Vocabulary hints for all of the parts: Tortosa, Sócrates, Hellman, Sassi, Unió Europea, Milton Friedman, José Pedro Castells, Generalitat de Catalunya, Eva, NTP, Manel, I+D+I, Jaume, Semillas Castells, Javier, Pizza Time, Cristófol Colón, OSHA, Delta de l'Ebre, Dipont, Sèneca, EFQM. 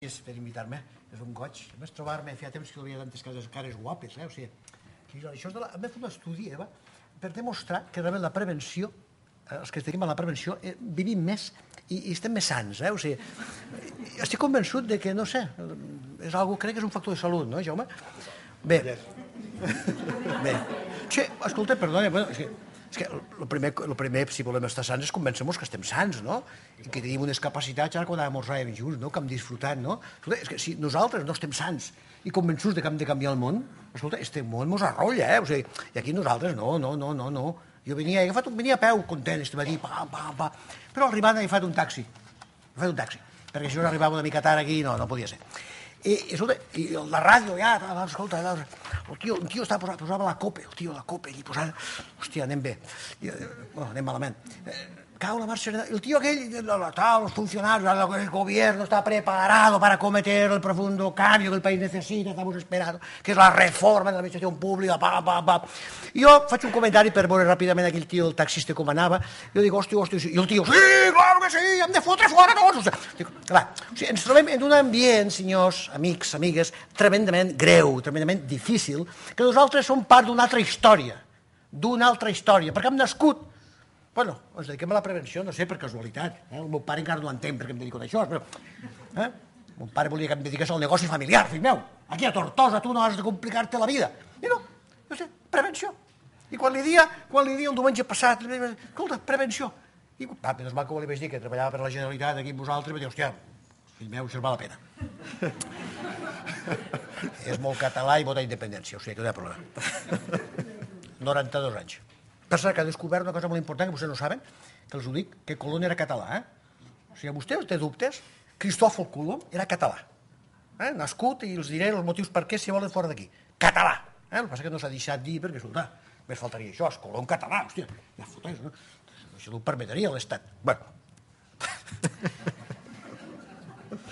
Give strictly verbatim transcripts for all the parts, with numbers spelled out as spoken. És per imitar-me, és un goig. A més, trobar-me, feia temps que veia tantes cases cares guapes, eh? O sigui, això és de la... Hem de fer un estudi, Eva, per demostrar que realment la prevenció, els que tenim a la prevenció, vivim més i estem més sants, eh? O sigui, estic convençut de que, no sé, és algo, crec que és un factor de salut, no, Jaume? Bé, bé. Sí, escolta, perdona, bueno, és que... És que el primer, si volem estar sants, és convèncer-nos que estem sants, no? I que tenim unes capacitats, ara quan anàvem esmorzàvem junts, no? Que hem disfrutat, no? Escolta, és que si nosaltres no estem sants i convençuts que hem de canviar el món, escolta, este món mos arrolla, eh? O sigui, i aquí nosaltres no, no, no, no, no. Jo venia, he agafat un... Venia a peu, content, este matí, pam, pam, pam. Però arribant he agafat un taxi. He agafat un taxi. Perquè si no arribava una mica tard aquí, no, no podia ser. I, escolta, i la ràdio ja, escolta, el tio, el tio estava posant, posava la copa, el tio, la copa, allà posant, hòstia, anem bé, bueno, anem malament, cau la marxa, el tio aquell, els funcionarios, el gobierno está preparado para acometer el profundo cambio que el país necesita, estamos esperando, que és la reforma de l'administració pública, pam, pam, pam. Jo faig un comentari per veure ràpidament aquell tio, el taxista, com anava, jo dic, hòstia, hòstia, i el tio, sí, clar que sí, hem de fotre fora tots. Ens trobem en un ambient, senyors, amics, amigues, tremendament greu, tremendament difícil, que nosaltres som part d'una altra història, d'una altra història, perquè hem nascut... Bueno, ens dediquem a la prevenció, no sé, per casualitat. El meu pare encara no entén per què em dedico a això, però... Mon pare volia que em dediqués al negoci familiar, fill meu. Aquí a Tortosa tu no has de complicar-te la vida. I no, no sé, prevenció. I quan li dia, quan li dia el diumenge passat, escolta, prevenció. I va, menys mal que ho li vaig dir, que treballava per la Generalitat aquí amb vosaltres, i vaig dir, hòstia, fill meu, això va la pena. És molt català i vota independència, o sigui que no hi ha problema. noranta-dos anys. Per cert, que ha descobert una cosa molt important, que vostès no saben, que els ho dic, que Colón era català. O sigui, vostè té dubtes, Cristófol Colón era català. Nascut, i els diré els motius per què si volen fora d'aquí. Català. El que passa que no s'ha deixat dir perquè, escolta, més faltaria això, és Colón català, hòstia, ja foteu, no? Això no ho permetria l'Estat. Bé.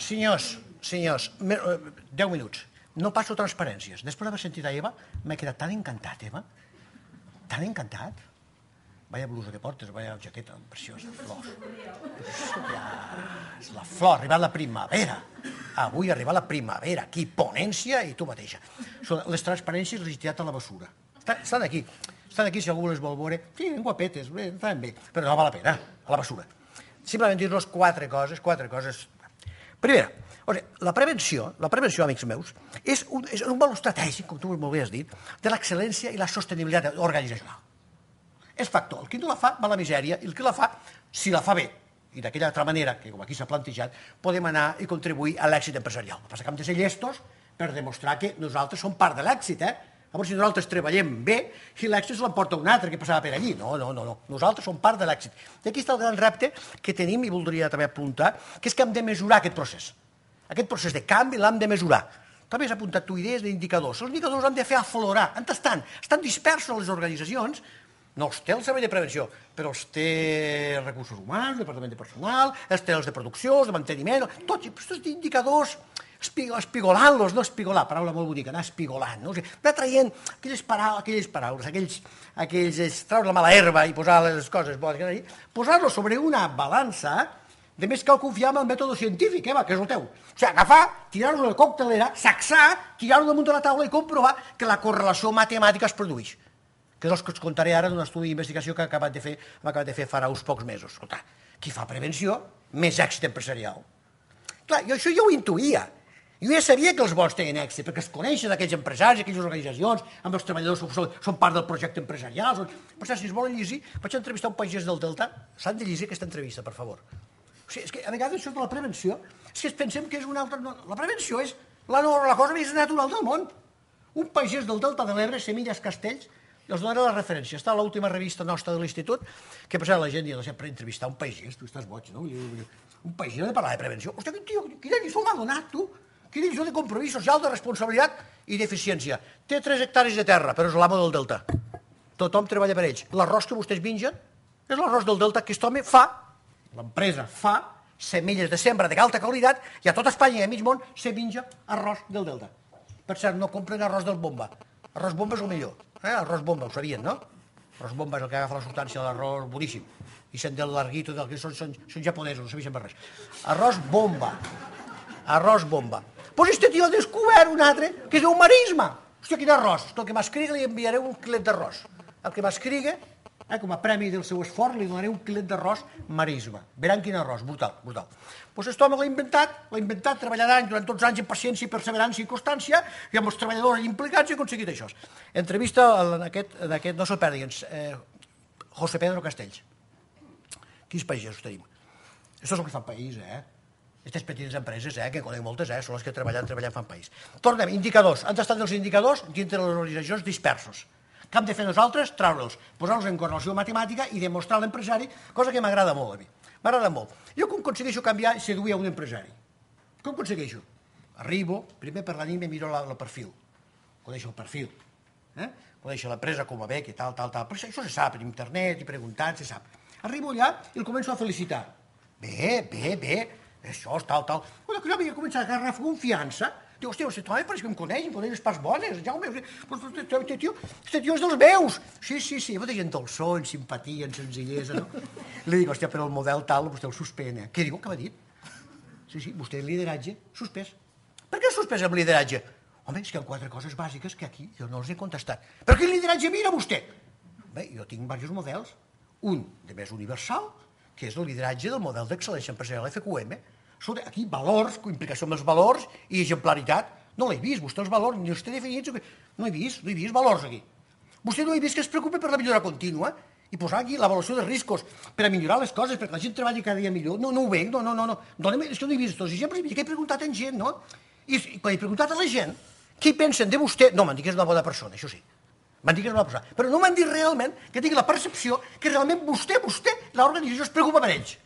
Senyors, senyors, deu minuts. No passo transparències. Després d'haver sentit a Eva, m'he quedat tan encantat, Eva, tan encantat. Vaya blusa que portes, vaya jaqueta, preciosa, flors. És la flor, arribar la primavera. Avui arribar la primavera, aquí, ponència i tu mateixa. Les transparències les he tirat a la bessura. Estan aquí, estan aquí si algú les vol veure. Sí, guapetes, estan bé, però no val la pena, a la bessura. Simplement dir-los quatre coses, quatre coses. Primera, la prevenció, amics meus, és un valor estratègic, com tu molt bé has dit, de l'excel·lència i la sostenibilitat organitzacional. És factor. El qui no la fa va a la misèria i el qui la fa, si la fa bé, i d'aquella altra manera, que com aquí s'ha plantejat, podem anar i contribuir a l'èxit empresarial. El que passa que hem de ser llestos per demostrar que nosaltres som part de l'èxit, eh? Llavors, si nosaltres treballem bé, si l'èxit se l'emporta un altre que passava per allí. No, no, no. Nosaltres som part de l'èxit. I aquí està el gran repte que tenim, i voldria també apuntar, que és que hem de mesurar aquest procés. Aquest procés de canvi l'hem de mesurar. També has apuntat tu idees d'indicadors. Els indicadors l'hem de fer aflorar. On estan? Estan dispersos les organitzacions. No els té el servei de prevenció, però els té els recursos humans, el departament de personal, els té els de producció, els de manteniment, tots aquests indicadors... espigolant-los, no espigolar, paraula molt bonica, anar espigolant, no? O sigui, anar traient aquelles paraules, aquells traules la mala herba i posar les coses bones, posar-los sobre una balança, de més cal confiar en el mètode científic, Eva, que és el teu. O sigui, agafar, tirar-lo a la coctelera, sacsar, tirar-lo damunt de la taula i comprovar que la correlació matemàtica es produeix. Que és el que us contaré ara d'un estudi d'investigació que hem acabat de fer farà uns pocs mesos. Escolta, qui fa prevenció, més èxit empresarial. Clar, jo això jo ho intuïa. Jo ja sabia que els bons tenien èxit, perquè es coneixen aquells empresaris, aquelles organitzacions, amb els treballadors són part del projecte empresarial. Per cert, si es volen llegir, vaig entrevistar un pagès del Delta, s'han de llegir aquesta entrevista, per favor. O sigui, és que a vegades això de la prevenció, és que pensem que és una altra... La prevenció és la cosa més natural del món. Un pagès del Delta de l'Ebre, Semillas Castells, i els donaré la referència. Està a l'última revista nostra de l'institut, que per cert la gent diu, per entrevistar un pagès, tu estàs boig, no? Un pagès ha de parlar de prevenció. Hòstia, quin tio, quina lliçó m'ha donat, tu? Quina lliçó de compromís social, de responsabilitat i d'eficiència. Té tres hectàrees de terra, però és l'amo del Delta. Tothom treballa per ells. L'arròs que vostès mengen és l'arròs del Delta que aquest home fa, l'empresa fa, semilles de sembra d'alta qualitat, i a tot Espanya i a mig món se menja arròs del Delta. Per cert, no compren arròs del bomba. Arròs bomba és el millor. Arròs bomba, ho sabien, no? Arròs bomba és el que agafa la substància de l'arròs, boníssim. I se'n del larguito, del que són japonesos, no serveixen per res. Arròs bomba. arròs bomba. Doncs este tio ha descobert un altre que es diu marisma. Hòstia, quin arròs. El que m'escrigui li enviaré un quilet d'arròs. El que m'escrigui, com a premi del seu esforç, li donaré un quilet d'arròs marisma. Veuran quin arròs, brutal, brutal. Doncs aquest home l'ha inventat, l'ha inventat, treballarà durant tots anys amb paciència, perseverança i constància, i amb els treballadors implicats i ha aconseguit això. Entrevista d'aquest, no se'l perdi, José Pedro Castells. Quins països tenim? Això és el que fa el país, eh? Aquestes petites empreses, eh? Que en conec moltes, eh? Són les que treballant, treballant fan país. Tornem, indicadors. Han estat els indicadors dintre les organitzacions dispersos. Què hem de fer nosaltres? Traure'ls, posar-los en correlació matemàtica i demostrar a l'empresari, cosa que m'agrada molt a mi. M'agrada molt. Jo com aconsegueixo canviar i seduir a un empresari? Com aconsegueixo? Arribo, primer per la nit me miro el perfil. Coneixo el perfil. Coneixo l'empresa com a bé, que tal, tal, tal. Però això se sap, per internet i preguntant, se sap. Arribo allà i el començo a felicitar. Bé, bé, bé, això, tal, tal. Quan jo havia començat a agarrar confiança, diu, hòstia, aquest home pareix que em coneix, em coneix les parts bones, Jaume, aquest tio és dels meus. Sí, sí, sí, molta gent dolçó, en simpatia, en senzillesa, no? Li dic, hòstia, però el model tal, vostè el suspèn, eh? Què diu, què m'ha dit? Sí, sí, vostè en lideratge, suspès. Per què suspès en lideratge? Home, és que hi ha quatre coses bàsiques que aquí jo no els he contestat. Però quin lideratge mira vostè? Bé, jo tinc diversos models. Un de més universal, que és el lideratge del model d'excel·lència empresarial E F Q M. Aquí valors, implicació amb els valors i exemplaritat. No l'he vist, vostè els valors, ni els té definits. No he vist, no he vist valors aquí. Vostè no he vist que es preocupa per la millora contínua i posar aquí l'avaluació de riscos per a millorar les coses, perquè la gent treballa cada dia millor. No, no ho veig, no, no, no. És que no he vist tots els exemples que he preguntat a gent, no? I quan he preguntat a la gent què pensen de vostè, no, m'han dit que és una bona persona, això sí. M'han dit que és una bona persona. Però no m'han dit realment que tingui la percepció que realment vostè, vostè, l'organització es preocupa per ells.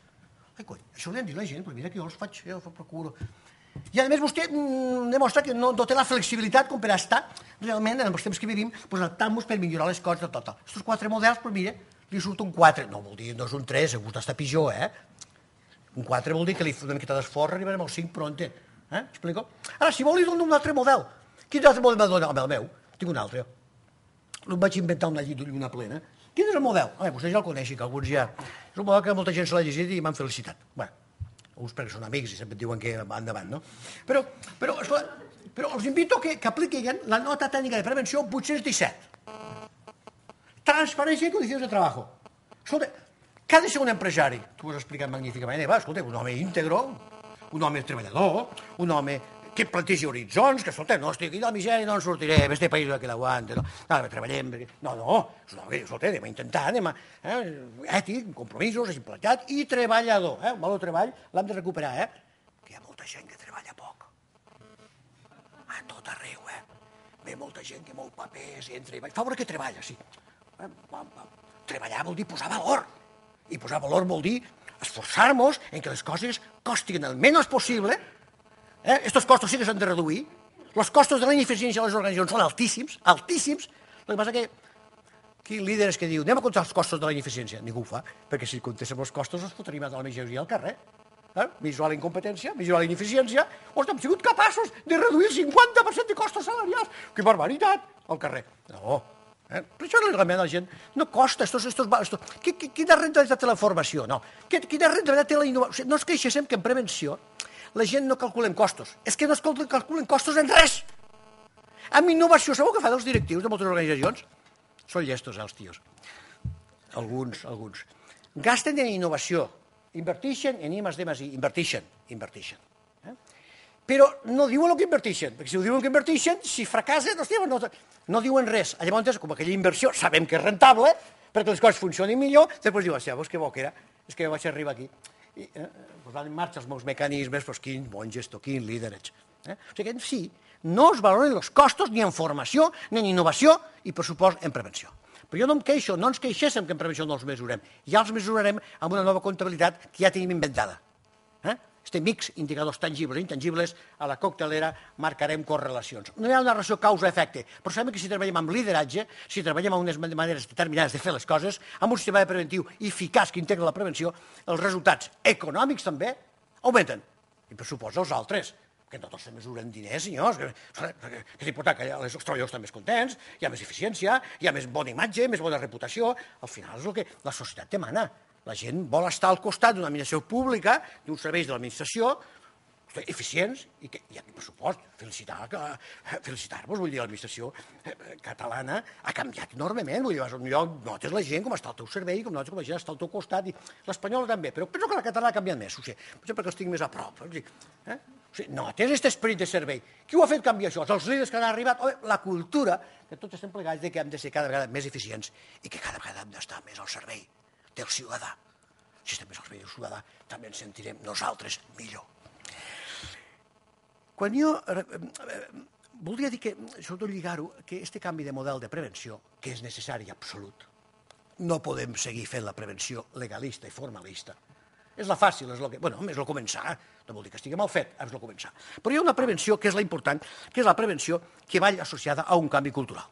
Ai, coi, això ho han dit la gent, però mira que jo els faig, jo els procuro. I a més vostè demostra que no té la flexibilitat com per estar realment en els temps que vivim adaptant-nos per millorar les coses de tot. Aquests quatre models, però mira, li surt un quatre, no vol dir dos un tres, a gust està pitjor, eh? Un quatre vol dir que li fa una miqueta d'esforç, arribarem al cinc pronte, eh? Explico? Ara, si vol, li dono un altre model. Quin altre model m'ha donat? Home, el meu, tinc un altre. No em vaig inventar una llit d'ull una plena. Quin és el model? Home, vostè ja el coneixi, que alguns ja... És un model que molta gent se l'ha llegit i m'han felicitat. Bé, uns perquè són amics i sempre diuen que va endavant, no? Però, però, escolta, però els invito que apliquin la nota tècnica de prevenció vuit-cents disset. Transparència i condicions de treball. Escolta, què ha de ser un empresari? Tu ho has explicat magníficament, Eva. Escolta, un home íntegro, un home treballador, un home... que plantegi horitzons, que escolta, no, estic aquí de la misèria, no en sortiré, este país és el que l'aguanta, no, treballem, no, no, escolta, anem a intentar, anem a... ètic, compromisos, exemplaritat i treballador, eh, el valor treball l'hem de recuperar, eh, que hi ha molta gent que treballa poc, a tot arreu, eh, ve molta gent que mou papers, entra i va, fa veure que treballa, sí, treballar vol dir posar valor, i posar valor vol dir esforçar-nos en que les coses costin el menys possible. Estos costos sí que s'han de reduir. Els costos de la ineficiència de les organitzacions són altíssims, altíssims. El que passa que hi ha líders que diuen anem a comptar els costos de la ineficiència. Ningú ho fa, perquè si comptéssim els costos els fotríem a la majoria al carrer. Millorar la incompetència, millorar la ineficiència. Ostres, hem sigut capaços de reduir el cinquanta per cent de costos salarials. Que barbaritat, al carrer. No, per això realment la gent no costa. Quina rendibilitat té la formació? Quina rendibilitat té la innovació? No es queixéssim que en prevenció la gent no calculen costos. És que no es calculen costos en res. Amb innovació, sabeu què fan els directius de moltes organitzacions? Són llestos, els tios. Alguns, alguns. Gasten en innovació. Invertixen en I+D+I. Invertixen, invertixen. Però no diuen el que invertixen, perquè si ho diuen que invertixen, si fracassen, no diuen res. Llavors, com aquella inversió, sabem que és rentable, perquè les coses funcionin millor, després diuen, hòstia, veus que bo que era? És que vaig arribar aquí. I posant en marxa els meus mecanismes, doncs quin bon gestor, quin líder ets. O sigui que en si no es valoren els costos ni en formació, ni en innovació i, per supost, en prevenció. Però jo no em queixo, no ens queixéssim que en prevenció no els mesurem. Ja els mesurarem amb una nova comptabilitat que ja tenim inventada. Estem mix, indicadors tangibles i intangibles, a la coctelera marcarem correlacions. No hi ha una relació causa-efecte, però sabem que si treballem amb lideratge, si treballem amb unes maneres determinades de fer les coses, amb un sistema preventiu eficaç que integra la prevenció, els resultats econòmics també augmenten. I per suposar els altres, que no tots se mesuren diners, senyors, que és important que els treballadors estan més contents, hi ha més eficiència, hi ha més bona imatge, més bona reputació. Al final és el que la societat demana. La gent vol estar al costat d'una administració pública, d'uns serveis de l'administració, eficients i aquí, per supost, felicitar-vos, vull dir, l'administració catalana ha canviat enormement, vull dir, vas a un lloc, notes la gent com està al teu servei, com notes com la gent està al teu costat, i l'espanyola també, però penso que la catalana ha canviat més, potser perquè els tinc més a prop, vull dir, eh? O sigui, notes aquest esperit de servei. Qui ho ha fet canviar això? Els líders que han arribat? La cultura, que tots estem plegats que hem de ser cada vegada més eficients i que cada vegada hem d'estar més al servei del ciutadà. Si estem més al servei del ciutadà, també ens sentirem nosaltres millor. Quan jo... Voldria dir que, sobretot lligar-ho, que aquest canvi de model de prevenció, que és necessari i absolut, no podem seguir fent la prevenció legalista i formalista. És la fàcil, és el que... Bueno, és el començar, no vol dir que estigui mal fet, és el començar. Però hi ha una prevenció que és la important, que és la prevenció que va associada a un canvi cultural.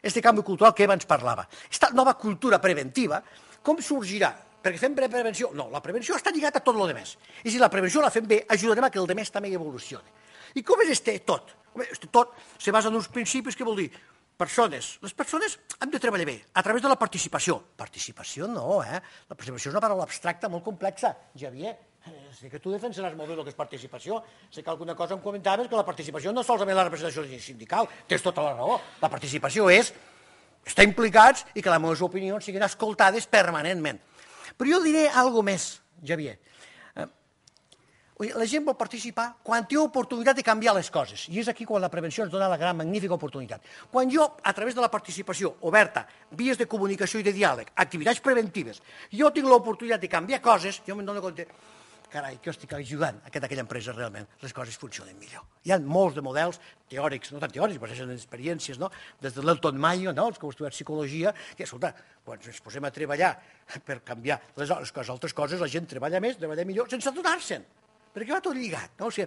Este canvi cultural que Eva ens parlava. Esta nova cultura preventiva, com sorgirà? Perquè fem prevenció... No, la prevenció està lligada a tot el que més. I si la prevenció la fem bé, ajudarem a que el que més també evolucioni. I com és este tot? Este tot se basa en uns principis que vol dir... Persones. Les persones hem de treballar bé, a través de la participació. Participació no, eh? La participació és una paraula abstracta molt complexa, Javier. Sé que tu defensaràs molt bé el que és participació. Sé que alguna cosa em comentaves que la participació no és solament la representació sindical. Tens tota la raó. La participació és estar implicats i que les meves opinions siguin escoltades permanentment. Però jo diré alguna cosa més, Javier. La gent vol participar quan té oportunitat de canviar les coses. I és aquí quan la prevenció ens dona la gran, magnífica oportunitat. Quan jo, a través de la participació oberta, vies de comunicació i de diàleg, activitats preventives, jo tinc l'oportunitat de canviar coses, jo me'n dono compte, carai, que jo estic ajudant a aquella empresa realment, les coses funcionen millor. Hi ha molts de models teòrics, no tan teòrics, però són experiències, no? Des de l'Elton Mayo, els que heu estudiat psicologia, que, escolta, quan ens posem a treballar per canviar les altres coses, la gent treballa més, treballa millor, sense adonar-se'n. Perquè va tot lligat, no? O sigui,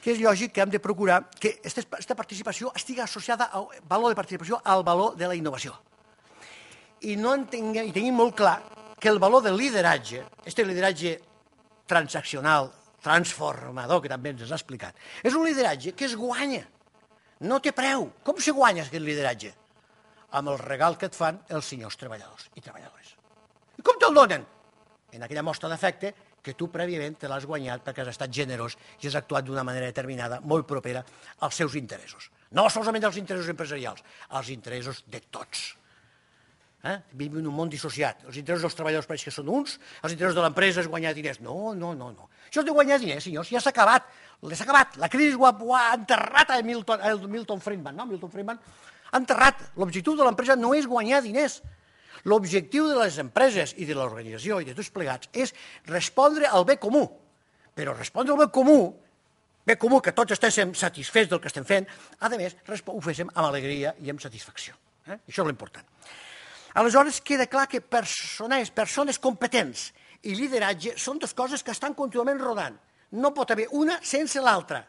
que és lògic que hem de procurar que aquesta participació estigui associada al valor de participació, al valor de la innovació. I tenim molt clar que el valor del lideratge, aquest lideratge transaccional, transformador, que també ens has explicat, és un lideratge que es guanya, no té preu. Com se guanya aquest lideratge? Amb el regal que et fan els senyors treballadors i treballadores. I com te'l donen? En aquella mostra d'afecte que tu prèviament te l'has guanyat perquè has estat generós i has actuat d'una manera determinada, molt propera als seus interessos. No solament als interessos empresarials, als interessos de tots. Vivim en un món dissociat. Els interessos dels treballadors pareix que són uns, els interessos de l'empresa és guanyar diners. No, no, no. Això és de guanyar diners, senyors, ja s'ha acabat. S'ha acabat. La crisi ho ha enterrat a Milton Friedman. Milton Friedman ha enterrat. L'objectiu de l'empresa no és guanyar diners. L'objectiu de les empreses i de l'organització i de tots plegats és respondre al bé comú. Però respondre al bé comú, bé comú que tots estiguem satisfets del que estem fent, a més, ho féssim amb alegria i amb satisfacció. Això és l'important. Aleshores, queda clar que persones competents i lideratge són dues coses que estan contínuament rodant. No pot haver una sense l'altra.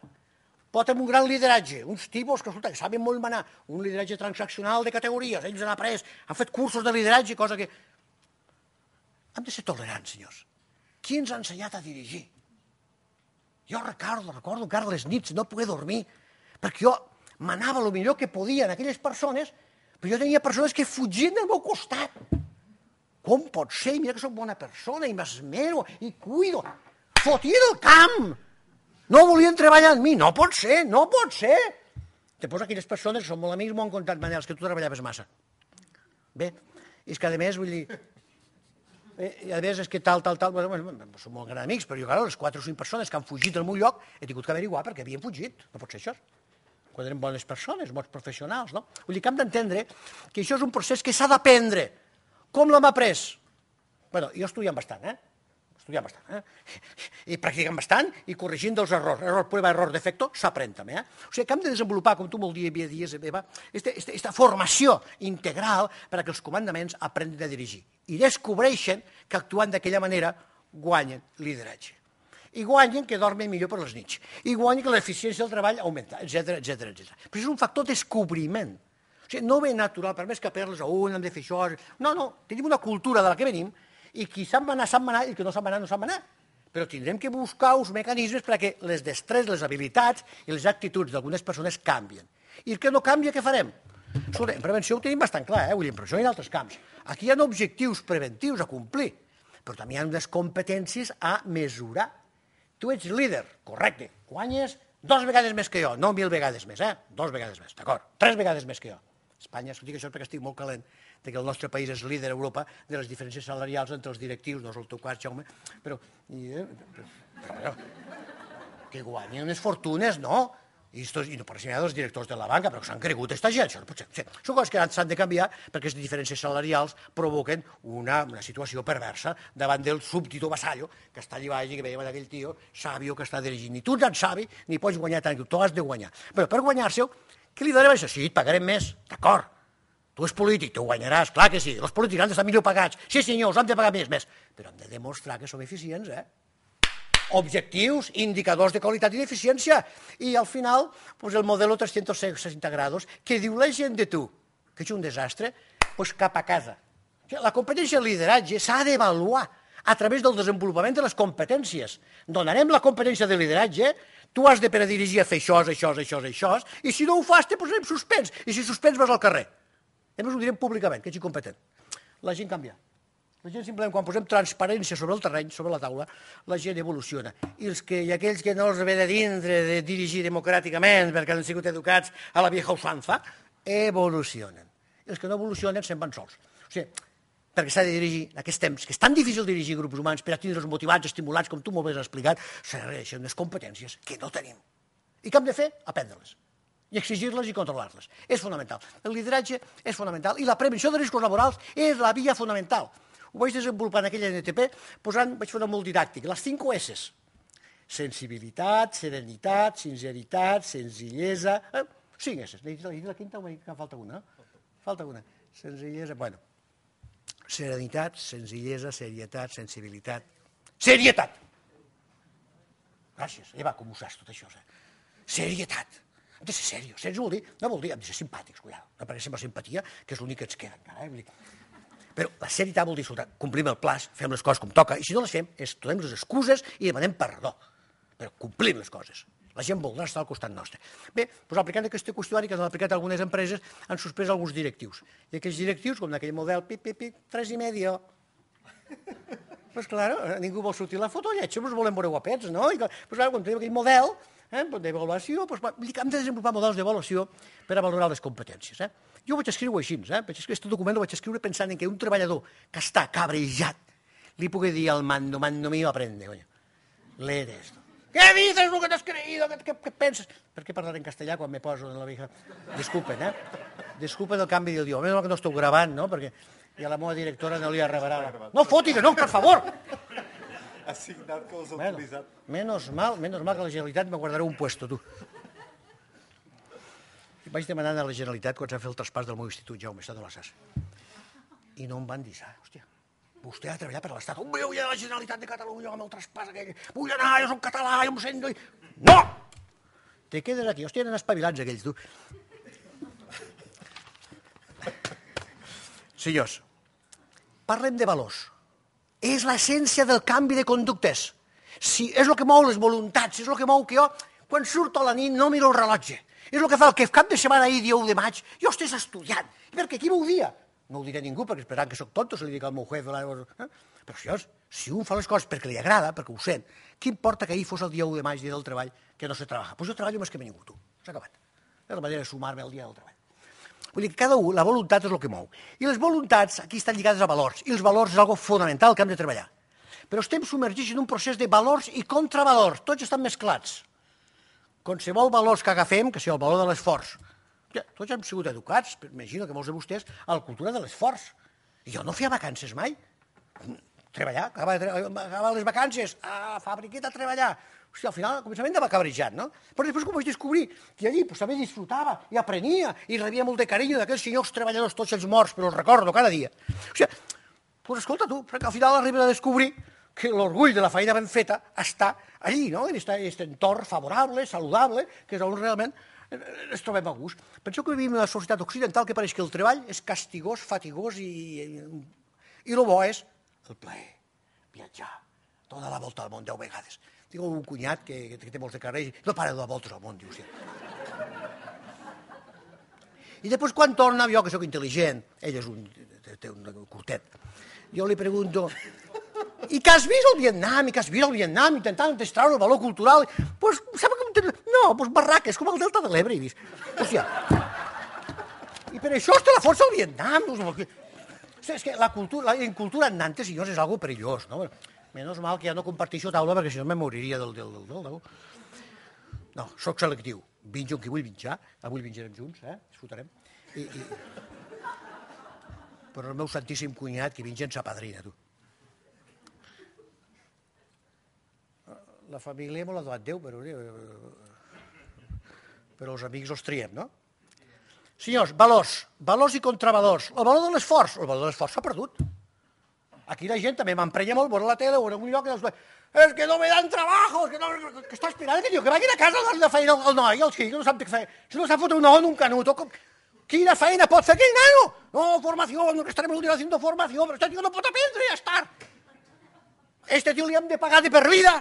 Pot haver un gran lideratge, uns tipus que saben molt manar, un lideratge transaccional de categories, ells han après, han fet cursos de lideratge, cosa que... Hem de ser tolerants, senyors. Qui ens ha ensenyat a dirigir? Jo recordo, recordo encara les nits, no poder dormir, perquè jo manava el millor que podia en aquelles persones, però jo tenia persones que fugien del meu costat. Com pot ser? Mira que soc bona persona i m'esmero i cuido. Fotia del camp! No volien treballar amb mi, no pot ser, no pot ser. Te poso aquelles persones que són molt amics, m'ho han contat, Manel, que tu treballaves massa. Bé, és que a més, vull dir, a més és que tal, tal, tal, són molt grans amics, però jo, clar, les quatre o cinc persones que han fugit del meu lloc he tingut que averiguar perquè havien fugit, no pot ser això. Quan eren bones persones, bons professionals, no? Vull dir que hem d'entendre que això és un procés que s'ha d'aprendre. Com l'hem après? Bé, jo estudiant bastant, eh? estudiant bastant, i practicant bastant i corregint dels errors. Error, prova, error, defecto, s'aprèn també. O sigui que hem de desenvolupar, com tu molt dies, Eva, aquesta formació integral perquè els comandaments aprenen a dirigir i descobreixen que actuant d'aquella manera guanyen lideratge. I guanyen que dormen millor per les nits. I guanyen que l'eficiència del treball augmenta, etcètera, etcètera, etcètera. Però és un factor descobriment. O sigui, no ve natural, per més que parles a un, hem de fer això... No, no, tenim una cultura de la que venim i qui sap manar, sap manar, i qui no sap manar, no sap manar. Però tindrem que buscar uns mecanismes perquè les destrets, les habilitats i les actituds d'algunes persones canvien. I el que no canvia, què farem? En prevenció ho tenim bastant clar, eh? Vull dir, en prevenció hi ha altres camps. Aquí hi ha objectius preventius a complir, però també hi ha unes competències a mesurar tu ets líder, correcte, guanyes dos vegades més que jo, no mil vegades més, eh? Dos vegades més, d'acord? Tres vegades més que jo. Espanya, dic això perquè estic molt calent, que el nostre país és líder a Europa de les diferències salarials entre els directius, no és el teu cas, Jaume, però que guanyen unes fortunes, no? I no per si n'hi ha dels directors de la banca, però que s'han cregut aquesta gent. Són coses que s'han de canviar perquè les diferències salarials provoquen una situació perversa davant del súbdito vasallo que està allà baix i que veiem aquell tio sàvio que està dirigint. Ni tu no ets savi ni pots guanyar tant, tu has de guanyar. Però per guanyar-se-ho, què li donem això? Sí, et pagarem més, d'acord. Tu ets polític, tu guanyaràs, clar que sí. Els polítics han d'estar millor pagats. Sí, senyor, els han de pagar més, més. Però hem de demostrar que som eficients, eh? Objectius, indicadors de qualitat i d'eficiència. I al final, el modelo trescientos sesenta grados, que diu la gent de tu, que és un desastre, doncs cap a casa. La competència de lideratge s'ha d'avaluar a través del desenvolupament de les competències. Donarem la competència de lideratge, tu has de predirigir a fer això, això, això, això, i si no ho fas te posarem suspens, i si suspens vas al carrer. A més ho direm públicament, que ets incompetent. La gent canvia. La gent simplement, quan posem transparència sobre el terreny, sobre la taula, la gent evoluciona. I aquells que no els ve de dintre de dirigir democràticament perquè han sigut educats a la vieja usanza, evolucionen. I els que no evolucionen se'n van sols. O sigui, perquè s'ha de dirigir en aquests temps, que és tan difícil dirigir grups humans per a tindre'ls motivats, estimulats, com tu molt bé has explicat, s'arreixen unes competències que no tenim. I què hem de fer? Aprendre-les. I exigir-les i controlar-les. És fonamental. El lideratge és fonamental i la prevenció de riscos laborals és la via fonamental. Ho vaig desenvolupar en aquella N T P, posant, vaig fer una molt didàctica, les cinc S's. Sensibilitat, serenitat, sinceritat, senzillesa... Cinc S's. He dit la quinta o m'he dit que en falta una? Falta una. Senzillesa, bueno. Serenitat, senzillesa, serietat, sensibilitat... Serietat! Gràcies. Eva, com ho saps tot això? Serietat. Hem de ser serios, sense vol dir, no vol dir, hem de ser simpàtics, cuidado, no apareixem la simpatia, que és l'únic que ens queda encara. Però la seritat vol dir, complim el plaç, fem les coses com toca, i si no les fem, donem les excuses i demanem perdó. Però complim les coses. La gent voldrà estar al costat nostre. Bé, doncs aplicant aquest qüestionari que han aplicat algunes empreses, han suspès alguns directius. I aquells directius, com d'aquell model, pip, pip, pip, tres i medio. Doncs clar, ningú vol sortir la foto, lletja, ens volem veure guapets, no? Doncs clar, quan tenim aquell model d'avaluació, hem de desenvolupar models d'avaluació per a valorar les competències. Jo ho vaig escriure així, aquest document ho vaig escriure pensant en que un treballador que està cabrejat li pugui dir al mando, mando mío, aprende, coño, léete esto. ¿Qué dices lo que t'has creído? ¿Qué penses? Per què parlar en castellà quan me poso en la vieja? Disculpen, eh? Disculpen el canvi d'idioma. Més que no estic gravant, no? Perquè ja la meva directora no li arrebarà. No foti que no, per favor! Assignat que us ha utilitzat. Menos mal, menos mal que la Generalitat me guardarà un puesto, tu. Vaig demanar a la Generalitat quan s'ha fet el traspàs del meu institut, Jaume, està de la Sassi. I no em van dir, hòstia, vostè ha de treballar per l'Estat. Vull anar a la Generalitat de Catalunya amb el traspàs aquell. Vull anar, jo soc català, jo em sento... No! Te quedes aquí. Hòstia, eren espavilats aquells, tu. Senyors, parlem de valors. És l'essència del canvi de conductes. És el que mou les voluntats, és el que mou que jo, quan surto a la nit, no miro el rellotge. És el que fa el que cap de setmana ahir, dia u de maig, jo estàs estudiant. Perquè aquí m'ho dia. No ho diré a ningú, perquè esperant que soc tonto, se li dic al meu jefe... Però, senyors, si un fa les coses perquè li agrada, perquè ho sent, què importa que ahir fos el dia u de maig, dia del treball, que no se treballa? Doncs jo treballo més que ningú, tu. S'ha acabat. És la manera de sumar-me al dia del treball. Vull dir que cada un, la voluntat és el que mou. I les voluntats aquí estan lligades a valors. I els valors és una cosa fonamental que hem de treballar. Però estem submergits en un procés de valors i contravalors. Tots estan mesclats. Qualsevol valors que agafem, que sigui el valor de l'esforç. Tots hem sigut educats, imagino que molts de vostès, a la cultura de l'esforç. Jo no feia vacances mai. Treballar, acabar les vacances, a fabriqueta a treballar. Hòstia, al final, al començament anava cabrejat, no? Però després que ho vaig descobrir, que allí també disfrutava i aprenia i rebia molt de carinyo d'aquells senyors treballadors, tots ells morts, però els recordo cada dia. O sigui, doncs escolta tu, al final arribes a descobrir que l'orgull de la feina ben feta està allí, no? En aquest entorn favorable, saludable, que és on realment ens trobem a gust. Penseu que vivim en una societat occidental que pareix que el treball és castigós, fatigós i... i el bo és el plaer, viatjar, donar la volta al món deu vegades. Tinc un cunyat que té molts de carrers i no para de donar voltes al món, diu. I després quan torna, jo que soc intel·ligent, ell és un... té un curtet, jo li pregunto... i que has vist el Vietnam, i que has vist el Vietnam intentant extraure el valor cultural, doncs, sembla que... No, doncs barraques, com el Delta de l'Ebre, he vist. O sigui, i per això està la força del Vietnam. És que la cultura en Nantes i jo és una cosa perillós, no? Menys mal que ja no comparteixo taula, perquè si no me moriria del... No, soc selectiu. Vinjo amb qui vull vinjar. Avui vinjarem junts, eh? Disfrutarem. Però el meu santíssim cunyat, qui vinja ens apadrina, tu. La família me l'ha donat Déu, però... Però els amics els triem, no? Senyors, valors. Valors i contravalors. El valor de l'esforç. El valor de l'esforç s'ha perdut. Aquí la gent també m'emprenya molt, veure la tele o en algun lloc... És que no me dan trabajo, és que està esperant que vagin a casa a fer el noi, el xic, no sap què fer. Si no s'ha fotut un on, un canut, quina feina pot fer aquell nano? No, formació, no estarem l'últim haciendo formació, però este tio no pot aprendre a estar. Este tio li hem de pagar de per vida,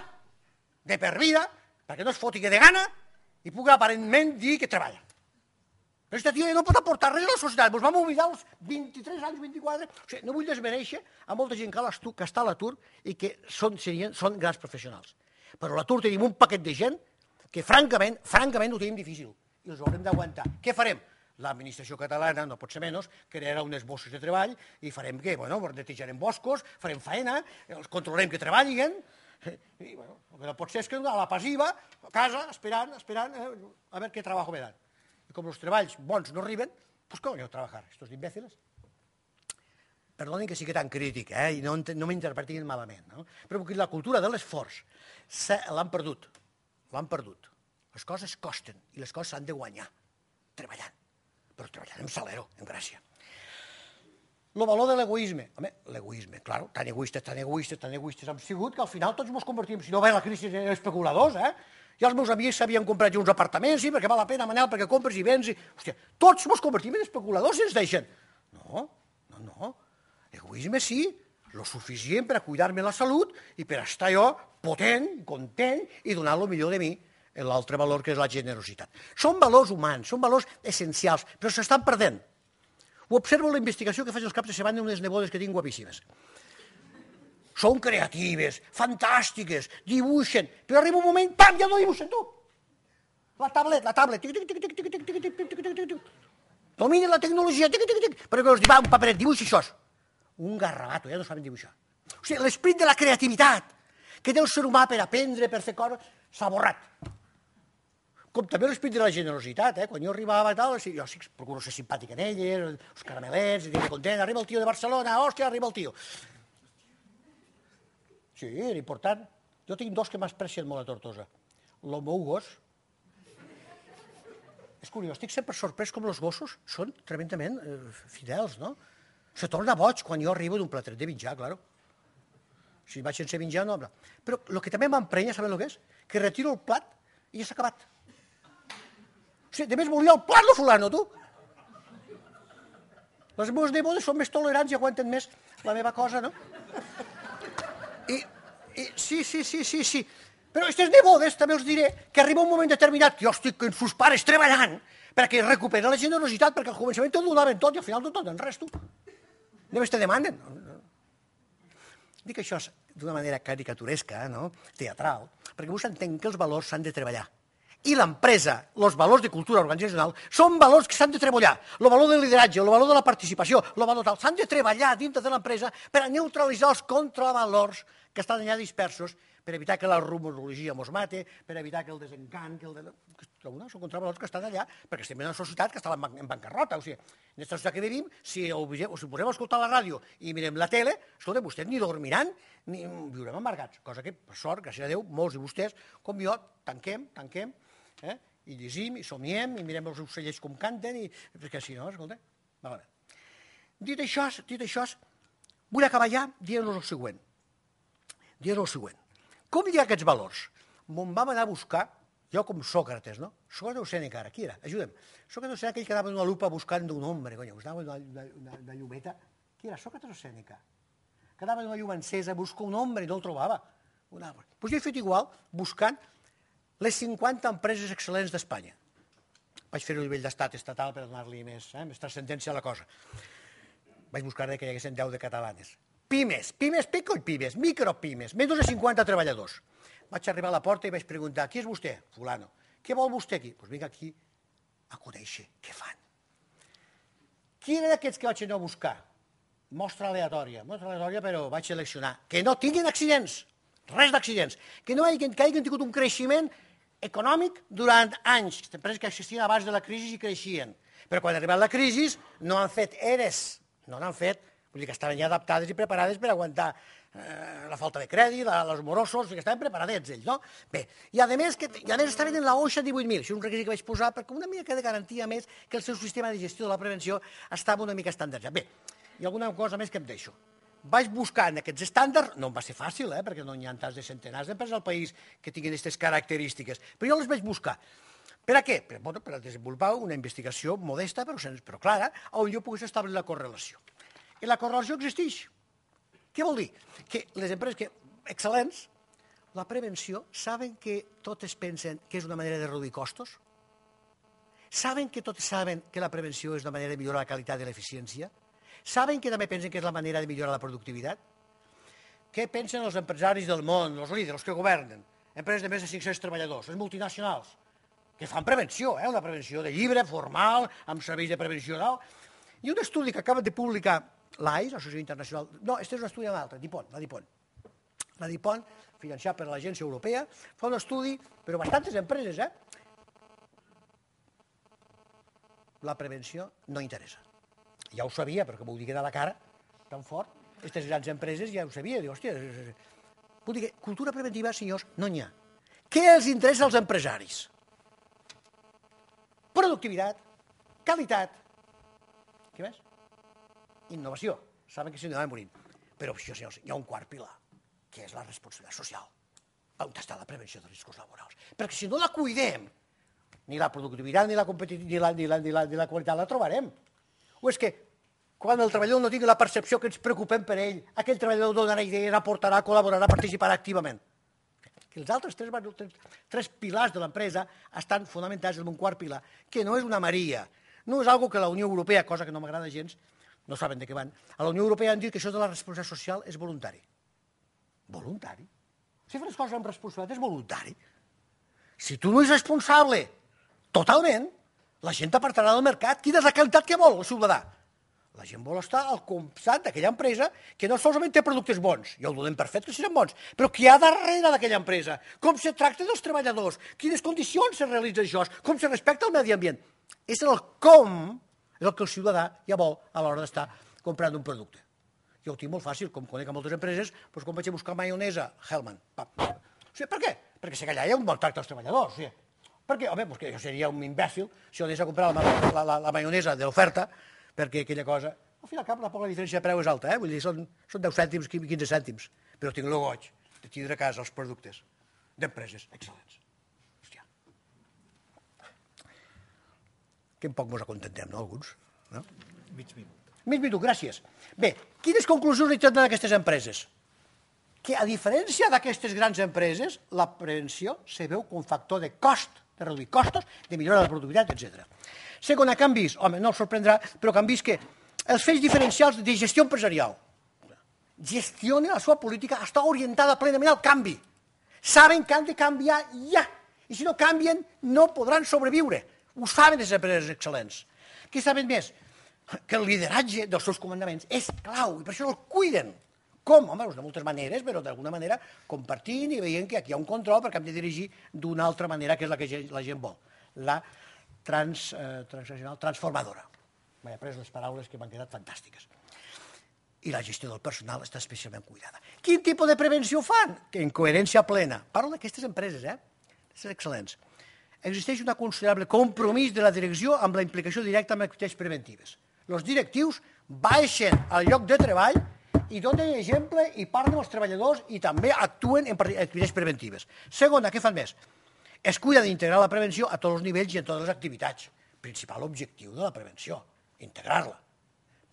de per vida, perquè no es foti que de gana i pugui aparentment dir que treballa. Però aquest tio no pot aportar res a la societat. Ens vam oblidar als vint-i-tres anys, vint-i-quatre... O sigui, no vull desmereixer a molta gent que està a l'atur i que són grans professionals. Però a l'atur tenim un paquet de gent que, francament, francament ho tenim difícil. I els haurem d'aguantar. Què farem? L'administració catalana, no pot ser menys, crearà unes bosses de treball i farem què? Bueno, netejarem boscos, farem faena, els controlarem que treballin... I, bueno, el que no pot ser és que a la passiva, a casa, esperant, esperant, a veure què treball me dan. I com els treballs bons no arriben, doncs com aneu a treballar, estos imbèciles? Perdonin que sigui tan crític, eh? I no m'interpretin malament, no? Però la cultura de l'esforç l'han perdut, l'han perdut. Les coses costen i les coses s'han de guanyar, treballant. Però treballant amb salero, amb gràcia. El valor de l'egoisme. Home, l'egoisme, clar, tan egoistes, tan egoistes, tan egoistes hem sigut que al final tots ens convertim, si no ve la crisi, en especuladors, eh? Ja els meus amics s'havien comprat uns apartaments, sí, perquè val la pena, Manel, perquè compres i vens i... Hòstia, tots ens convertim en especuladors i ens deixen. No, no, no. Egoisme sí, lo suficient per a cuidar-me la salut i per a estar jo potent, content i donar lo millor de mi. L'altre valor que és la generositat. Són valors humans, són valors essencials, però s'estan perdent. Ho observo en la investigació que faig els caps de setmana d'unes nebodes que tinc guapíssimes. Són creatives, fantàstiques, dibuixen, però arriba un moment, pam, ja no dibuixen, tu. La tablet, la tablet, tic, tic, tic, tic, tic, tic, tic, tic, tic, tic. Dominen la tecnologia, tic, tic, tic, però que els va un paperet, dibuixa això. Un garrabato, ja no saben dibuixar. O sigui, l'esperit de la creativitat que té el ser humà per aprendre, per fer coses, s'ha borrat. Com també l'esperit de la generositat, eh? Quan jo arribava i tal, jo sí que procuro ser simpàtic en elles, els caramelets, i dic, content, arriba el tio de Barcelona, hòstia, arriba el tio. Sí, era important. Jo tinc dos que m'expressen molt a Tortosa. El meu gos... És curiós, estic sempre sorprès com els gossos són tremendament fidels, no? Se torna boig quan jo arribo d'un platret de menjar, claro. Si vaig sense menjar, no... Però el que també m'emprenya, saben el que és? Que retiro el plat i ja s'ha acabat. O sigui, de més volia el plat, no fulano, tu! Les meves nebodes són més tolerants i aguanten més la meva cosa, no? Sí, sí, sí, sí, sí. Però aquestes nebodes també els diré que arriba un moment determinat que jo estic amb sus pares treballant perquè recuperen la generositat, perquè al començament tot ho donaven tot i al final no tot en res, tu. Només te demanen. Dic això d'una manera caricaturesca, no? Teatral, perquè vos entenc que els valors s'han de treballar. I l'empresa, els valors de cultura organitzacional, són valors que s'han de treballar. El valor del lideratge, el valor de la participació, el valor tal, s'han de treballar dintre de l'empresa per a neutralitzar els contravalors que estan allà dispersos, per evitar que la rumorologia mos mate, per evitar que el desencant... Alguns són contravalors que estan allà perquè estem en una societat que està en bancarrota. O sigui, en aquesta societat que vivim, si us posem a escoltar la ràdio i mirem la tele, escolta, vostès ni dormiran ni viurem amargats. Cosa que, per sort, gràcies a Déu, molts de vostès, com jo, tanquem, tanquem, i llegim, i somiem, i mirem els ocellets com canten, perquè si no, escolta... Dit això, vull acabar ja dient-nos el següent. Dient-nos el següent. Com hi ha aquests valors? Me'n vam anar a buscar, jo com Sócrates, no? Sócrates ho sé encara, qui era? Ajudem. Sócrates ho sé, aquell que anava en una lupa buscant un hombre, conya, us anava una llumeta. Qui era? Sócrates o Sèneca? Que anava en una llum encesa, busca un hombre i no el trobava. Doncs jo he fet igual, buscant les cinquanta empreses excel·lents d'Espanya. Vaig fer-ho a nivell d'estat estatal per donar-li més transcendència a la cosa. Vaig buscar que hi haguessin deu de catalanes. Pimes, pimes peco i pimes, micropimes, menys de cinquanta treballadors. Vaig arribar a la porta i vaig preguntar, qui és vostè? Fulano. Què vol vostè aquí? Doncs vinc aquí a conèixer què fan. Qui era d'aquests que vaig anar a buscar? Mostra aleatòria, mostra aleatòria, però vaig seleccionar. Que no tinguin accidents, res d'accidents. Que no hagin tingut un creixement econòmic durant anys. Empreses que existien abans de la crisi i creixien. Però quan ha arribat la crisi no han fet eres, no n'han fet, vull dir que estaven ja adaptades i preparades per aguantar la falta de crèdit, els morosos, que estaven preparadets ells, no? Bé, i a més estaven en la OSHA divuit mil, això és un requisit que vaig posar perquè una mica de garantia més que el seu sistema de gestió de la prevenció estava una mica estandarditzat. Bé, hi ha alguna cosa més que em deixo. Vaig buscant aquests estàndards, no em va ser fàcil, perquè no hi ha tants de centenars d'empreses al país que tinguin aquestes característiques, però jo les vaig buscar. Per a què? Per desenvolupar una investigació modesta, però clara, on jo pogués establir la correlació. I la correlació existeix. Què vol dir? Que les empreses excel·lents, la prevenció, saben que totes pensen que és una manera de reduir costos? Saben que totes saben que la prevenció és una manera de millorar la qualitat i l'eficiència? Saben que també pensen que és la manera de millorar la productivitat? Què pensen els empresaris del món, els líders, els que governen? Empreses de més de cinc-cents treballadors, les multinacionals, que fan prevenció, una prevenció de llibre, formal, amb serveis de prevenció. I un estudi que acaba de publicar l'AIS, l'Associació Internacional... No, aquest és un estudi amb l'altre, Dipont, la Dipont. La Dipont, finançat per l'Agència Europea, fa un estudi, però bastantes empreses, eh? La prevenció no interessa. Ja ho sabia, però que m'ho diguin a la cara, tan fort, aquestes grans empreses ja ho sabia. Diu, hòstia... Vull dir que cultura preventiva, senyors, no n'hi ha. Què els interessa als empresaris? Productivitat, qualitat... Què més? Innovació. Saben que si no van morint. Però, senyors, hi ha un quart pilar, que és la responsabilitat social, on està la prevenció de riscos laborals. Perquè si no la cuidem, ni la productivitat, ni la qualitat la trobarem. O és que quan el treballador no tingui la percepció que ens preocupem per ell, aquell treballador donarà idees, aportarà, col·laborarà, participarà activament. Que els altres tres pilars de l'empresa estan fonamentats en un quart pilar, que no és una maria, no és una cosa que la Unió Europea, cosa que no m'agrada gens, no saben de què van. A la Unió Europea han dit que això de la responsabilitat social és voluntari. Voluntari? Si fas coses amb responsabilitat és voluntari. Si tu no ets responsable totalment, la gent t'apartarà del mercat. Quina és la qualitat que vol el ciutadà? La gent vol estar al costat d'aquella empresa que no solament té productes bons, ja ho donem per fet que siguin bons, però que hi ha darrere d'aquella empresa, com se tracta dels treballadors, quines condicions se realitza això, com se respecta el medi ambient. És el com... és el que el ciutadà ja vol a l'hora d'estar comprant un producte. Jo ho tinc molt fàcil, com conec a moltes empreses, doncs quan vaig a buscar maionesa, Hellman. Per què? Perquè sé que allà hi ha un maltracte als treballadors. Per què? Home, jo seria un imbècil si ho anés a comprar la maionesa de l'oferta, perquè aquella cosa... Al final cap, la poca diferència de preu és alta, eh? Vull dir, són deu cèntims, quinze cèntims, però tinc el goig de tindre a casa els productes d'empreses excel·lents. Que en poc mos acontentiem, no, alguns? Mig minut. Mig minut, gràcies. Bé, quines conclusions li treten d'aquestes empreses? Que, a diferència d'aquestes grans empreses, la prevenció se veu com un factor de cost, de reduir costos, de millorar la productivitat, etcètera. Segona, que han vist, home, no els sorprendrà, però que han vist que els fets diferencials de gestió empresarial gestionen la seva política, està orientada plenament al canvi. Saben que han de canviar ja, i si no canvien no podran sobreviure. Ho saben les empreses excel·lents. Què saben més? Que el lideratge dels seus comandaments és clau i per això el cuiden. Com? Home, de moltes maneres, però d'alguna manera compartint i veient que aquí hi ha un control perquè hem de dirigir d'una altra manera que és la que la gent vol. La transaccional transformadora. M'he après les paraules que m'han quedat fantàstiques. I la gestió del personal està especialment cuidada. Quin tipus de prevenció fan? En coherència plena. Parlo d'aquestes empreses, eh? Aquestes excel·lents. Existeix un considerable compromís de la direcció amb la implicació directa amb activitats preventives. Els directius baixen al lloc de treball i donen exemple i parlen els treballadors i també actuen en activitats preventives. Segona, què fan més? Es cuida d'integrar la prevenció a tots els nivells i en totes les activitats. Principal objectiu de la prevenció, integrar-la.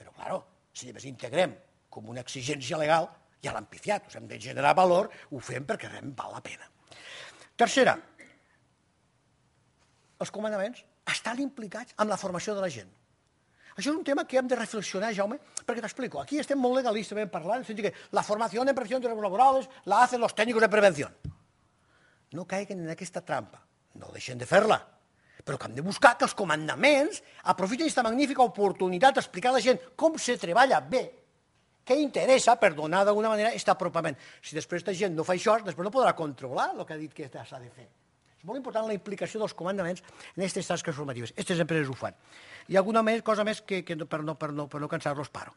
Però, clar, si només integrem com una exigència legal, ja l'han pifiat, hem de generar valor, ho fem perquè realment val la pena. Tercera, els comandaments estan implicats en la formació de la gent. Això és un tema que hem de reflexionar, Jaume, perquè t'explico. Aquí estem molt legalistes parlant, en el sentit que la formació en prevencions laborales la hacen los técnicos de prevención. No caiguen en aquesta trampa, no deixen de fer-la, però que hem de buscar que els comandaments aprofiten aquesta magnífica oportunitat d'explicar a la gent com se treballa bé, què interessa, per donar d'alguna manera aquest apropament. Si després aquesta gent no fa això, després no podrà controlar el que ha dit que s'ha de fer. És molt important la implicació dels comandaments en aquestes tasques formatives. Aquestes empreses ho fan. Hi ha alguna cosa més que, per no cansar-los, paro.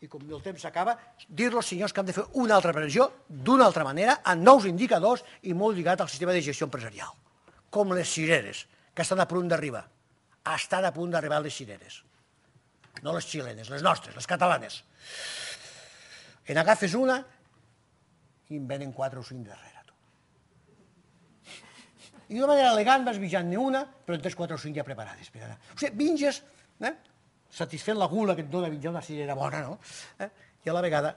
I com el temps s'acaba, dir-los, senyors, que han de fer una altra previsió d'una altra manera, amb nous indicadors i molt lligat al sistema de gestió empresarial. Com les cireres, que estan a punt d'arribar. Estan a punt d'arribar les cireres. No les xilenes, les nostres, les catalanes. En agafes una i en venen quatre o cinc darrere. I d'una manera elegant vas mitjant-ne una, però en tens quatre o cinc ja preparades. O sigui, vinges satisfent la gula que et dona mitjar una cirera bona, no? I a la vegada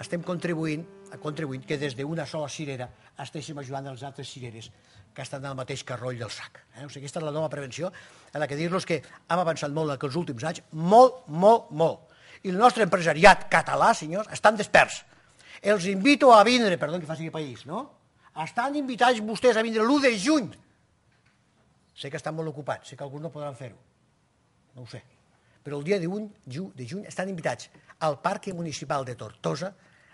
estem contribuint que des d'una sola cirera estéssim ajudant els altres cireres que estan en el mateix carroll del sac. O sigui, aquesta és la nova prevenció en la que dir-los que hem avançat molt en els últims anys, molt, molt, molt. I el nostre empresariat català, senyors, estan desperts. Els invito a vindre, perdó que faci país, no? Estan invitats vostès a vindre l'u de juny. Sé que estan molt ocupats, sé que alguns no podran fer-ho. No ho sé. Però el dia un de juny estan invitats al Parc Municipal de Tortosa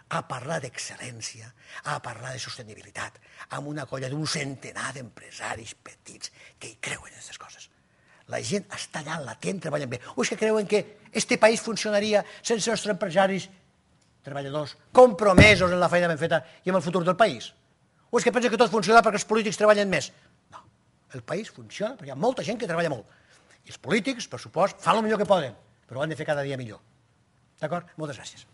a parlar d'excel·lència, a parlar de sostenibilitat, amb una colla d'un centenar d'empresaris petits que hi creuen en aquestes coses. La gent està allà latent, treballant bé. O és que creuen que este país funcionaria sense els nostres empresaris, treballadors, compromesos en la feina ben feta i en el futur del país? O és que pensa que tot funciona perquè els polítics treballen més? No, el país funciona perquè hi ha molta gent que treballa molt. I els polítics, per supost, fan el millor que poden, però ho han de fer cada dia millor. D'acord? Moltes gràcies.